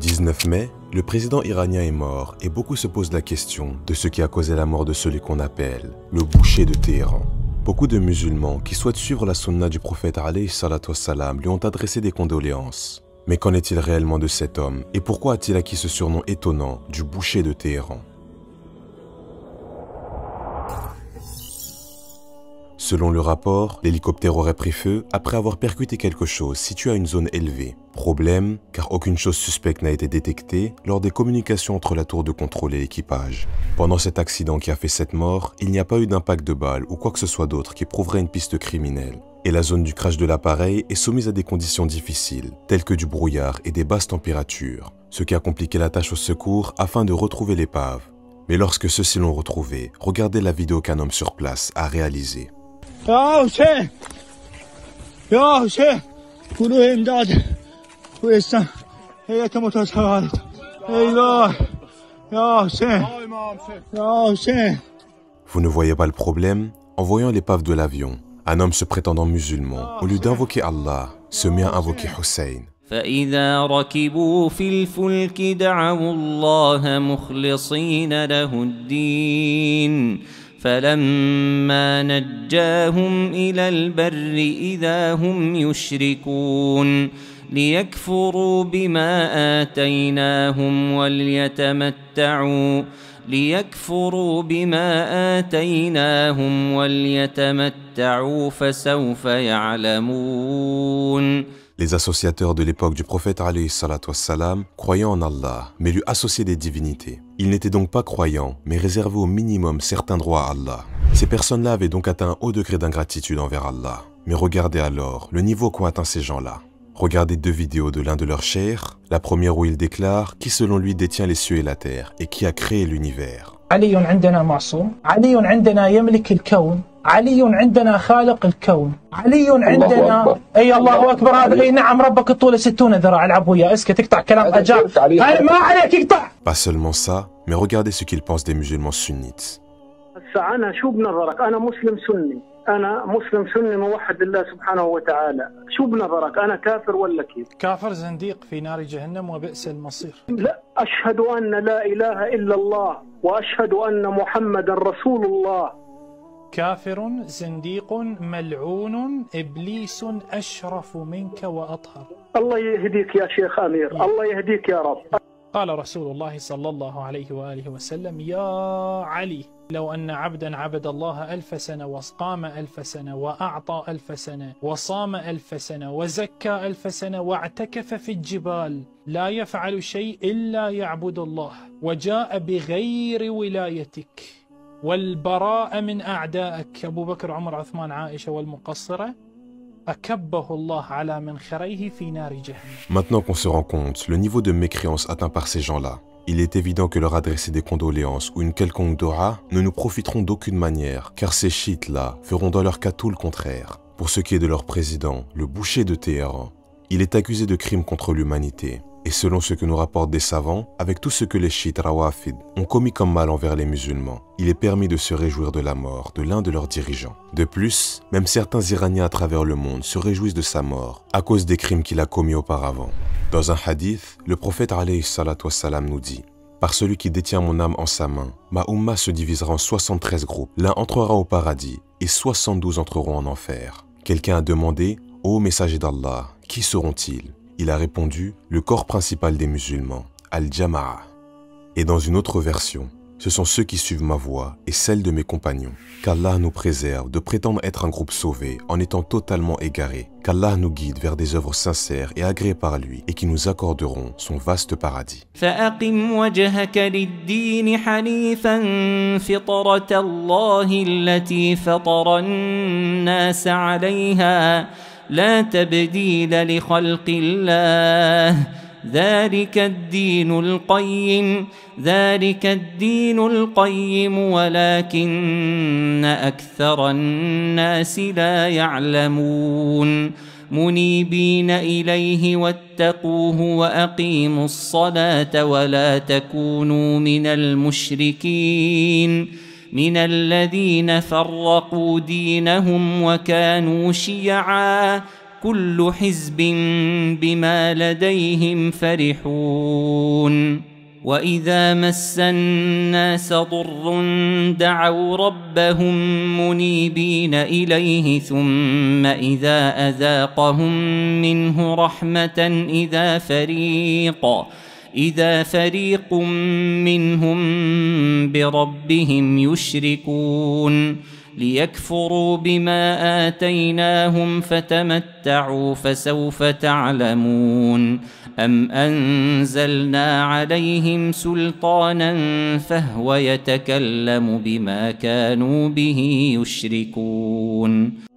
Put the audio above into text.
19 mai, le président iranien est mort et beaucoup se posent la question de ce qui a causé la mort de celui qu'on appelle le boucher de Téhéran. Beaucoup de musulmans qui souhaitent suivre la sunna du prophète alayhi salatu wassalam lui ont adressé des condoléances. Mais qu'en est-il réellement de cet homme et pourquoi a-t-il acquis ce surnom étonnant du boucher de Téhéran? Selon le rapport, l'hélicoptère aurait pris feu après avoir percuté quelque chose situé à une zone élevée. Problème, car aucune chose suspecte n'a été détectée lors des communications entre la tour de contrôle et l'équipage. Pendant cet accident qui a fait 7 morts, il n'y a pas eu d'impact de balle ou quoi que ce soit d'autre qui prouverait une piste criminelle. Et la zone du crash de l'appareil est soumise à des conditions difficiles, telles que du brouillard et des basses températures, ce qui a compliqué la tâche aux secours afin de retrouver l'épave. Mais lorsque ceux-ci l'ont retrouvée, regardez la vidéo qu'un homme sur place a réalisée. Vous ne voyez pas le problème? En voyant l'épave de l'avion, un homme se prétendant musulman, au lieu d'invoquer Allah, se met à invoquer Hussein. فإذا ركبوا في الفلك دعوا الله مخلصين له الدين فلما نجاهم إلى البر إذا هم يشركون ليكفروا بما آتيناهم وليتمتعوا فسوف يعلمون. Les associateurs de l'époque du prophète alayhi salatu wassalam croyaient en Allah, mais lui associaient des divinités. Ils n'étaient donc pas croyants, mais réservaient au minimum certains droits à Allah. Ces personnes-là avaient donc atteint un haut degré d'ingratitude envers Allah. Mais regardez alors le niveau qu'ont atteint ces gens-là. Regardez deux vidéos de l'un de leurs cheikhs, la première où il déclare qui selon lui détient les cieux et la terre et qui a créé l'univers. علي عندنا خالق الكون علي عندنا اي الله اكبر هذا اي نعم ربك طوله 60 ذراع العب وياه اسكت اقطع كلام اجاب ما عليك اقطع. Pas seulement ça, mais regardez ce qu'ils pensent des musulmans sunnites. هسه انا شو بنظرك؟ انا مسلم سني، انا مسلم سني موحد لله سبحانه وتعالى، شو بنظرك؟ انا كافر ولا كيف؟ كافر زنديق في نار جهنم وبئس المصير. لا اشهد ان لا اله الا الله واشهد ان محمدا رسول الله. كافر زنديق ملعون إبليس أشرف منك وأطهر. الله يهديك يا شيخ أمير، الله يهديك يا رب. قال رسول الله صلى الله عليه وآله وسلم: يا علي لو أن عبدا عبد الله 1000 سنة وقام 1000 سنة وأعطى 1000 سنة وصام 1000 سنة وزكى 1000 سنة واعتكف في الجبال لا يفعل شيء إلا يعبد الله وجاء بغير ولايتك والبراء من أعدائك أبو بكر عمر عثمان عائشة والمقصرة أكبه الله على منخريه في نار جهنم. Maintenant qu'on se rend compte le niveau de mécréance atteint par ces gens-là, il est évident que leur adresser des condoléances ou une quelconque dua ne nous profiteront d'aucune manière, car ces chiites-là feront dans leur cas tout le contraire. Pour ce qui est de leur président, le boucher de Téhéran, il est accusé de crimes contre l'humanité. Et selon ce que nous rapportent des savants, avec tout ce que les chiites rawafid ont commis comme mal envers les musulmans, il est permis de se réjouir de la mort de l'un de leurs dirigeants. De plus, même certains Iraniens à travers le monde se réjouissent de sa mort à cause des crimes qu'il a commis auparavant. Dans un hadith, le prophète alayhi salatu wassalam nous dit « Par celui qui détient mon âme en sa main, ma umma se divisera en 73 groupes, l'un entrera au paradis et 72 entreront en enfer. » Quelqu'un a demandé « Ô messager d'Allah, qui seront-ils » Il a répondu « Le corps principal des musulmans, Al-Jama'a ». Et dans une autre version, ce sont ceux qui suivent ma voie et celle de mes compagnons. Qu'Allah nous préserve de prétendre être un groupe sauvé en étant totalement égaré. Qu'Allah nous guide vers des œuvres sincères et agréées par lui et qui nous accorderont son vaste paradis. لا تبديل لخلق الله ذلك الدين القيم ولكن أكثر الناس لا يعلمون منيبين إليه واتقوه وأقيموا الصلاة ولا تكونوا من المشركين من الذين فرقوا دينهم وكانوا شيعا كل حزب بما لديهم فرحون وإذا مس الناس ضر دعوا ربهم منيبين إليه ثم إذا أذاقهم منه رحمة إذا فريق منهم بربهم يشركون ليكفروا بما آتيناهم فتمتعوا فسوف تعلمون أم أنزلنا عليهم سلطانا فهو يتكلم بما كانوا به يشركون.